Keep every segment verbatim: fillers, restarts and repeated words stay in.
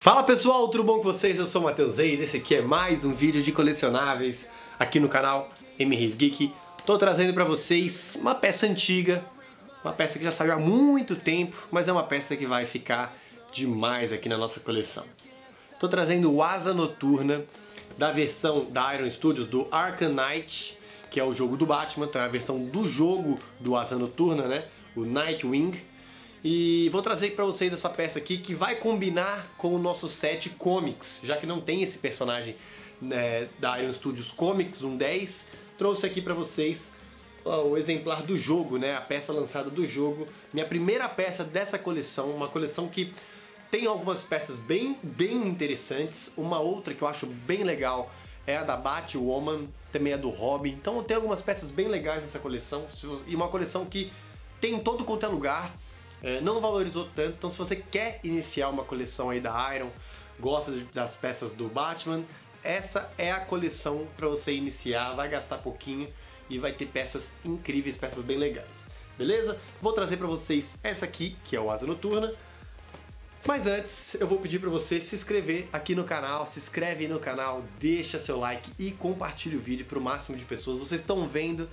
Fala pessoal, tudo bom com vocês? Eu sou o Matheus Reis, esse aqui é mais um vídeo de colecionáveis aqui no canal MREIS Geek. Tô trazendo pra vocês uma peça antiga, uma peça que já saiu há muito tempo, mas é uma peça que vai ficar demais aqui na nossa coleção. Tô trazendo o Asa Noturna da versão da Iron Studios do Arkham Knight, que é o jogo do Batman, então é a versão do jogo do Asa Noturna, né? O Nightwing. E vou trazer pra vocês essa peça aqui que vai combinar com o nosso set Comics, já que não tem esse personagem, né, da Iron Studios Comics um dez. Trouxe aqui pra vocês o exemplar do jogo, né, a peça lançada do jogo. Minha primeira peça dessa coleção, uma coleção que tem algumas peças bem, bem interessantes. Uma outra que eu acho bem legal é a da Batwoman, também é do Robin. Então tem algumas peças bem legais nessa coleção e uma coleção que tem em todo quanto é lugar. É, não valorizou tanto, então se você quer iniciar uma coleção aí da Iron, gosta de, das peças do Batman, essa é a coleção para você iniciar, vai gastar pouquinho e vai ter peças incríveis, peças bem legais, beleza? Vou trazer para vocês essa aqui, que é o Asa Noturna, mas antes eu vou pedir para você se inscrever aqui no canal, se inscreve no canal, deixa seu like e compartilha o vídeo para o máximo de pessoas. Vocês estão vendo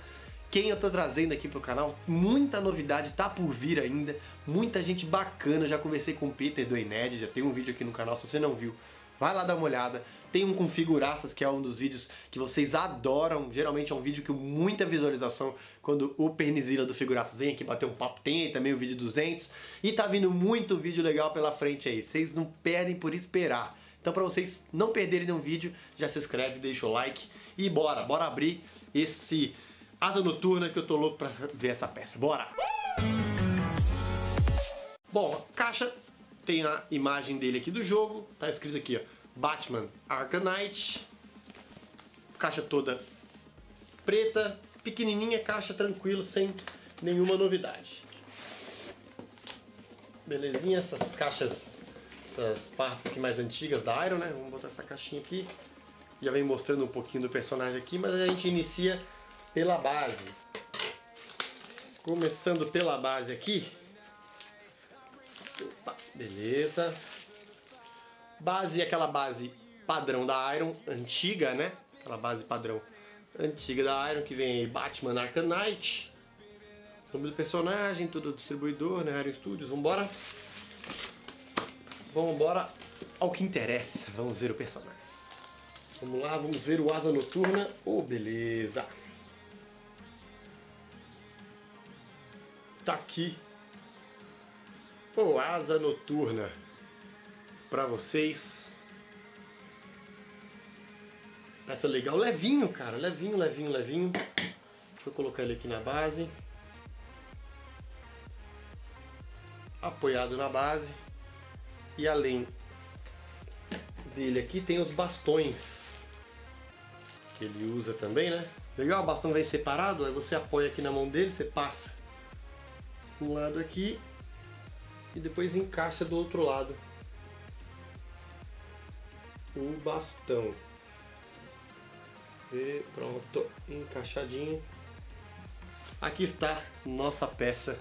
quem eu tô trazendo aqui pro canal, muita novidade tá por vir ainda, muita gente bacana. Eu já conversei com o Peter do Einerd, já tem um vídeo aqui no canal, se você não viu, vai lá dar uma olhada. Tem um com figuraças, que é um dos vídeos que vocês adoram, geralmente é um vídeo que muita visualização, quando o Pernizila do Figuraçazinha que bateu um papo, tem também o vídeo duzentos, e tá vindo muito vídeo legal pela frente aí, vocês não perdem por esperar. Então pra vocês não perderem nenhum vídeo, já se inscreve, deixa o like e bora, bora abrir esse Asa Noturna, que eu tô louco pra ver essa peça, bora! Bom, a caixa tem a imagem dele aqui do jogo, tá escrito aqui, ó, Batman Arkham Knight, caixa toda preta, pequenininha, caixa tranquila, sem nenhuma novidade. Belezinha, essas caixas, essas partes aqui mais antigas da Iron, né? Vamos botar essa caixinha aqui, já vem mostrando um pouquinho do personagem aqui, mas a gente inicia pela base. Começando pela base aqui. Opa, beleza. Base é aquela base padrão da Iron, antiga, né? Aquela base padrão antiga da Iron, que vem aí, Batman Arkham Knight. Nome do personagem, tudo do distribuidor, né? Iron Studios, vambora. Vambora ao que interessa. Vamos ver o personagem. Vamos lá, vamos ver o Asa Noturna. Oh, beleza. Tá aqui o Asa Noturna pra vocês. Peça legal, levinho, cara, levinho, levinho, levinho. Deixa eu colocar ele aqui na base. Apoiado na base. E além dele aqui tem os bastões que ele usa também, né? Legal, o bastão vem separado, aí você apoia aqui na mão dele, você passa um lado aqui e depois encaixa do outro lado o bastão e pronto, encaixadinho. Aqui está nossa peça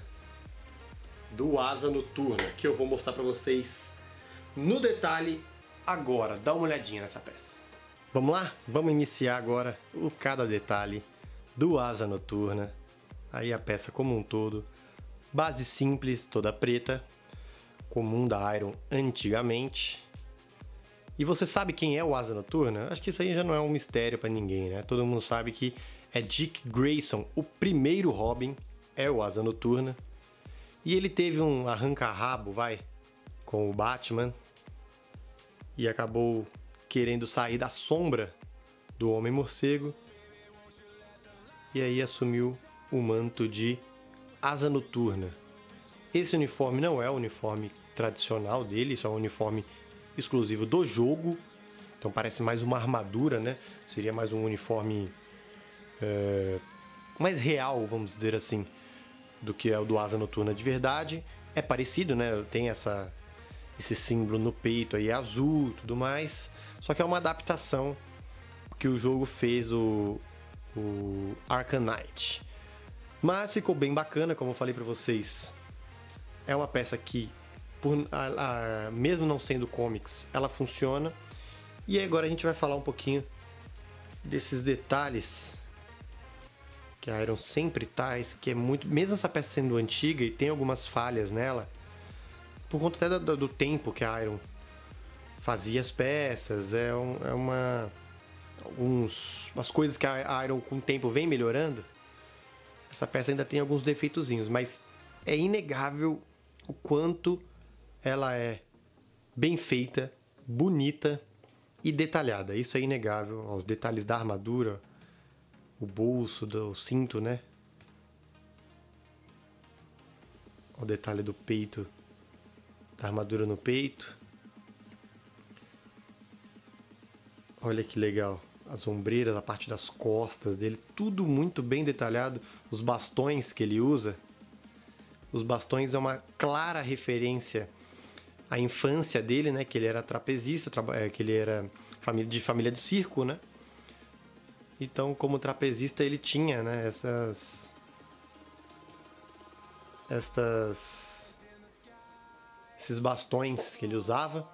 do Asa Noturna, que eu vou mostrar para vocês no detalhe agora. Dá uma olhadinha nessa peça, vamos lá, vamos iniciar agora o cada detalhe do Asa Noturna, aí a peça como um todo. Base simples, toda preta, comum da Iron antigamente. E você sabe quem é o Asa Noturna? Acho que isso aí já não é um mistério pra ninguém, né? Todo mundo sabe que é Dick Grayson, o primeiro Robin, é o Asa Noturna. E ele teve um arranca-rabo, vai, com o Batman. E acabou querendo sair da sombra do Homem-Morcego. E aí assumiu o manto de Asa Noturna. Esse uniforme não é o uniforme tradicional dele, isso é um uniforme exclusivo do jogo, então parece mais uma armadura, né? Seria mais um uniforme é, mais real, vamos dizer assim, do que é o do Asa Noturna de verdade. É parecido, né? Tem essa, esse símbolo no peito aí, azul e tudo mais, só que é uma adaptação que o jogo fez, o, o Arkham Knight. Mas ficou bem bacana, como eu falei pra vocês. É uma peça que por, a, a, mesmo não sendo comics, ela funciona. E agora a gente vai falar um pouquinho desses detalhes que a Iron sempre traz, que é muito, mesmo essa peça sendo antiga e tem algumas falhas nela, por conta até do, do tempo que a Iron fazia as peças, é, um, é uma alguns as coisas que a Iron com o tempo vem melhorando, essa peça ainda tem alguns defeitozinhos, mas é inegável o quanto ela é bem feita, bonita e detalhada. Isso é inegável, os detalhes da armadura, o bolso, do cinto, né? O detalhe do peito, da armadura no peito. Olha que legal, as ombreiras, a parte das costas dele, tudo muito bem detalhado. Os bastões que ele usa, os bastões é uma clara referência à infância dele, né? Que ele era trapezista, que ele era de família de circo, né? Então, como trapezista, ele tinha, né, essas, estas, esses bastões que ele usava,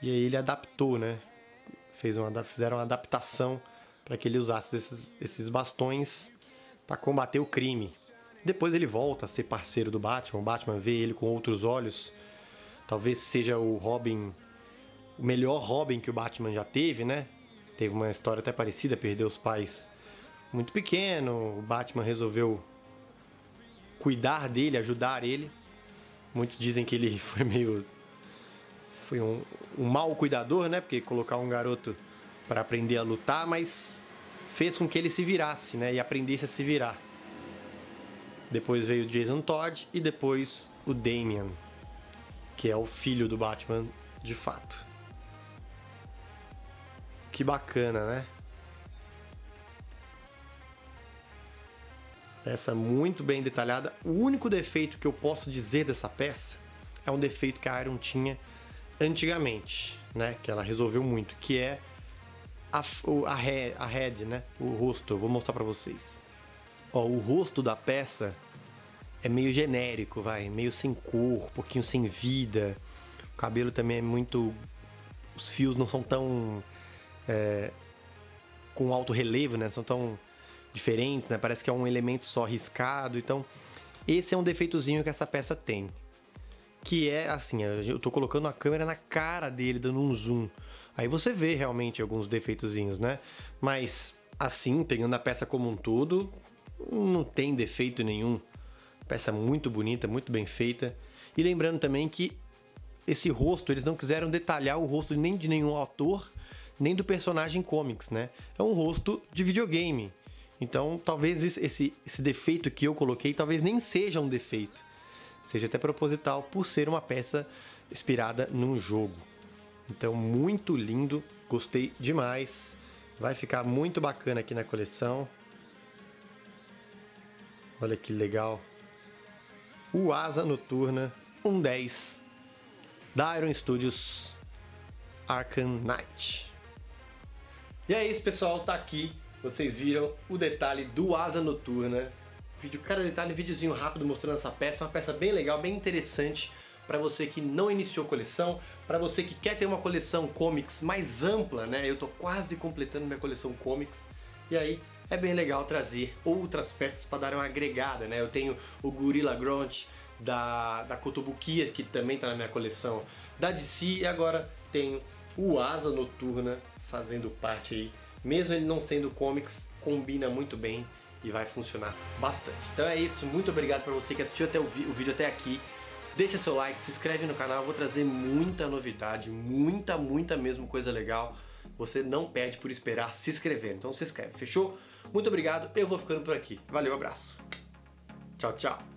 e aí ele adaptou, né, fez uma, fizeram uma adaptação para que ele usasse esses, esses bastões para combater o crime. Depois ele volta a ser parceiro do Batman, o Batman vê ele com outros olhos, talvez seja o Robin, o melhor Robin que o Batman já teve, né? Teve uma história até parecida, perdeu os pais muito pequeno, o Batman resolveu cuidar dele, ajudar ele. Muitos dizem que ele foi meio... foi um, um mau cuidador, né? Porque colocar um garoto para aprender a lutar, mas fez com que ele se virasse, né? E aprendesse a se virar. Depois veio o Jason Todd e depois o Damian, que é o filho do Batman de fato. Que bacana, né? Peça muito bem detalhada. O único defeito que eu posso dizer dessa peça é um defeito que a Iron tinha antigamente, né? Que ela resolveu muito, que é a, a, head, a head, né? O rosto. Eu vou mostrar pra vocês. Ó, o rosto da peça é meio genérico, vai. Meio sem cor, um pouquinho sem vida. O cabelo também é muito... Os fios não são tão... É, com alto relevo, né? São tão diferentes, né? Parece que é um elemento só riscado. Então, esse é um defeitozinho que essa peça tem, que é assim, eu tô colocando a câmera na cara dele, dando um zoom, aí você vê realmente alguns defeitozinhos, né? Mas assim, pegando a peça como um todo, não tem defeito nenhum. Peça muito bonita, muito bem feita. E lembrando também que esse rosto, eles não quiseram detalhar o rosto nem de nenhum ator, nem do personagem comics, né? É um rosto de videogame. Então, talvez esse, esse defeito que eu coloquei, talvez nem seja um defeito. Seja até proposital, por ser uma peça inspirada num jogo. Então, muito lindo. Gostei demais. Vai ficar muito bacana aqui na coleção. Olha que legal. O Asa Noturna um dez da Iron Studios Arkham Knight. E é isso, pessoal, tá aqui, vocês viram o detalhe do Asa Noturna, vídeo, cada detalhe, videozinho rápido mostrando essa peça, uma peça bem legal, bem interessante, para você que não iniciou coleção, para você que quer ter uma coleção comics mais ampla, né, eu tô quase completando minha coleção comics, e aí é bem legal trazer outras peças para dar uma agregada, né, eu tenho o Gorilla Grouch da, da Kotobukiya, que também tá na minha coleção, da D C, e agora tenho o Asa Noturna, fazendo parte aí, mesmo ele não sendo comics, combina muito bem e vai funcionar bastante. Então é isso, muito obrigado para você que assistiu até o, o vídeo até aqui, deixa seu like, se inscreve no canal, eu vou trazer muita novidade, muita, muita mesmo coisa legal, você não perde por esperar se inscrever, então se inscreve, fechou? Muito obrigado, eu vou ficando por aqui, valeu, abraço, tchau, tchau!